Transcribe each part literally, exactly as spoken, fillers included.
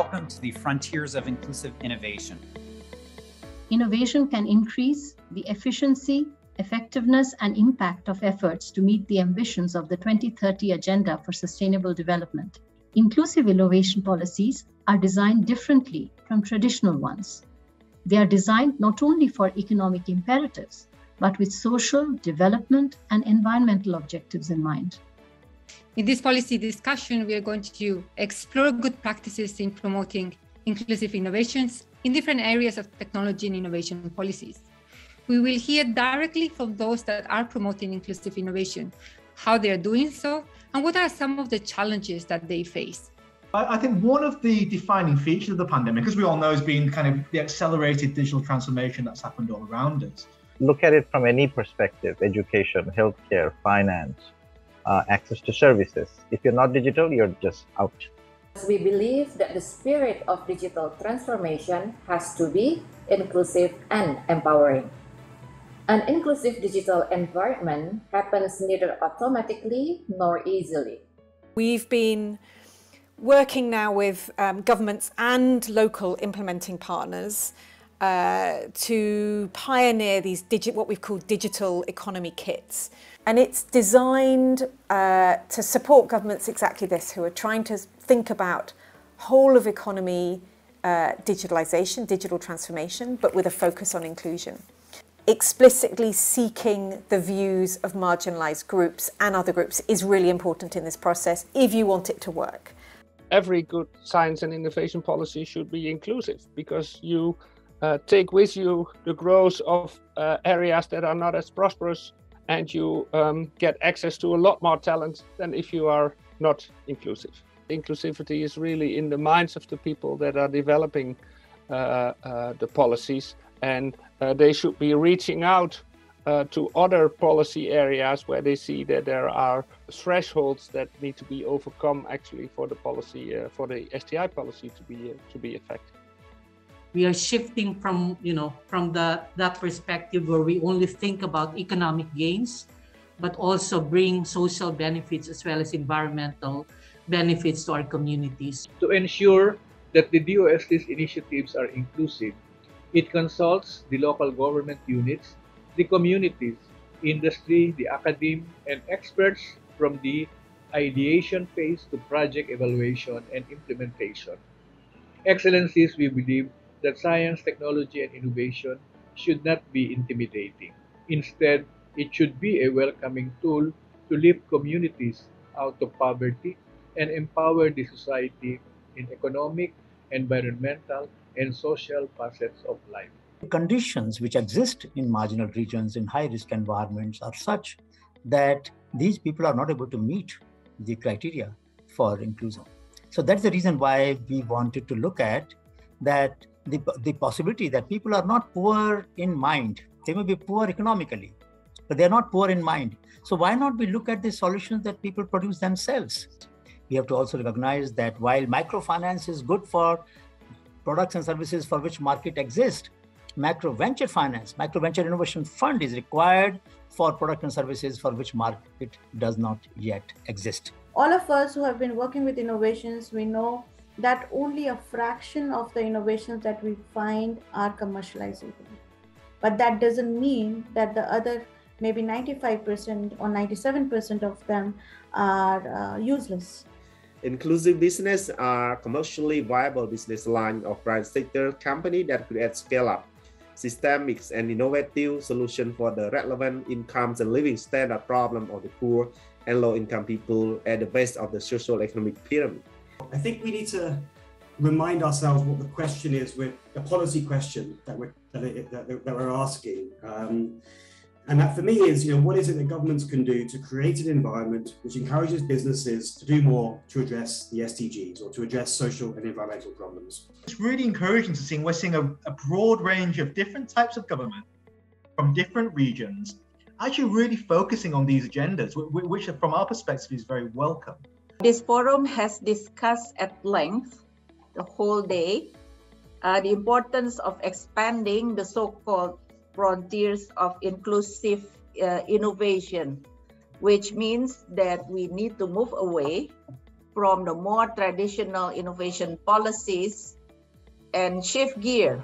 Welcome to the Frontiers of Inclusive Innovation. Innovation can increase the efficiency, effectiveness, and impact of efforts to meet the ambitions of the twenty thirty Agenda for Sustainable Development. Inclusive innovation policies are designed differently from traditional ones. They are designed not only for economic imperatives, but with social, development, and environmental objectives in mind. In this policy discussion, we are going to explore good practices in promoting inclusive innovations in different areas of technology and innovation policies. We will hear directly from those that are promoting inclusive innovation, how they are doing so, and what are some of the challenges that they face. I think one of the defining features of the pandemic, as we all know, has been kind of the accelerated digital transformation that's happened all around us. Look at it from any perspective: education, healthcare, finance, uh, access to services. If you're not digital, you're just out. We believe that the spirit of digital transformation has to be inclusive and empowering. An inclusive digital environment happens neither automatically nor easily. We've been working now with um, governments and local implementing partners uh, to pioneer these digit what we've called digital economy kits, and it's designed uh, to support governments exactly this, who are trying to think about whole of economy uh, digitalization, digital transformation, but with a focus on inclusion, explicitly seeking the views of marginalized groups and other groups is really important in this process if you want it to work. Every good science and innovation policy should be inclusive, because you uh, take with you the growth of uh, areas that are not as prosperous, and you um, get access to a lot more talent than if you are not inclusive. Inclusivity is really in the minds of the people that are developing uh, uh, the policies, and uh, they should be reaching out uh, to other policy areas where they see that there are thresholds that need to be overcome actually for the policy, uh, for the S D G policy to be uh, to be effective. We are shifting from you know from the that perspective where we only think about economic gains, but also bring social benefits as well as environmental benefits to our communities. To ensure that the D O S T's initiatives are inclusive, it consults the local government units, the communities, industry, the academe, and experts from the ideation phase to project evaluation and implementation. Excellencies, we believe that science, technology, and innovation should not be intimidating. Instead, it should be a welcoming tool to lift communities out of poverty and empower the society in economic, environmental, and social facets of life. Conditions which exist in marginal regions, in high-risk environments, are such that these people are not able to meet the criteria for inclusion. So that's the reason why we wanted to look at that the, the possibility that people are not poor in mind. They may be poor economically, but they're not poor in mind. So why not we look at the solutions that people produce themselves? We have to also recognize that while microfinance is good for products and services for which market exists, macro venture finance, macro venture innovation fund is required for products and services for which market does not yet exist. All of us who have been working with innovations, we know that only a fraction of the innovations that we find are commercializable. But that doesn't mean that the other maybe ninety-five percent or ninety-seven percent of them are uh, useless. Inclusive business are commercially viable business line of private sector company that create scale-up, systemic and innovative solution for the relevant incomes and living standard problem of the poor and low-income people at the base of the social economic pyramid. I think we need to remind ourselves what the question is, with the policy question that we're, that it, that, that we're asking. Um, And that for me is, you know, what is it that governments can do to create an environment which encourages businesses to do more to address the S D Gs or to address social and environmental problems? It's really encouraging to see we're seeing a, a broad range of different types of government from different regions actually really focusing on these agendas, which from our perspective is very welcome. This forum has discussed at length the whole day uh, the importance of expanding the so-called frontiers of inclusive uh, innovation, which means that we need to move away from the more traditional innovation policies and shift gear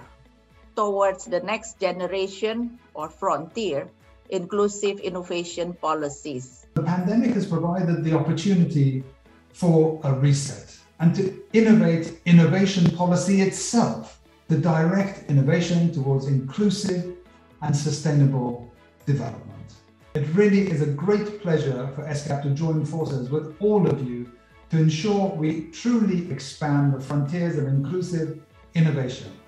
towards the next generation or frontier inclusive innovation policies. The pandemic has provided the opportunity for a reset and to innovate innovation policy itself, the direct innovation towards inclusive and sustainable development. It really is a great pleasure for ESCAP to join forces with all of you to ensure we truly expand the frontiers of inclusive innovation.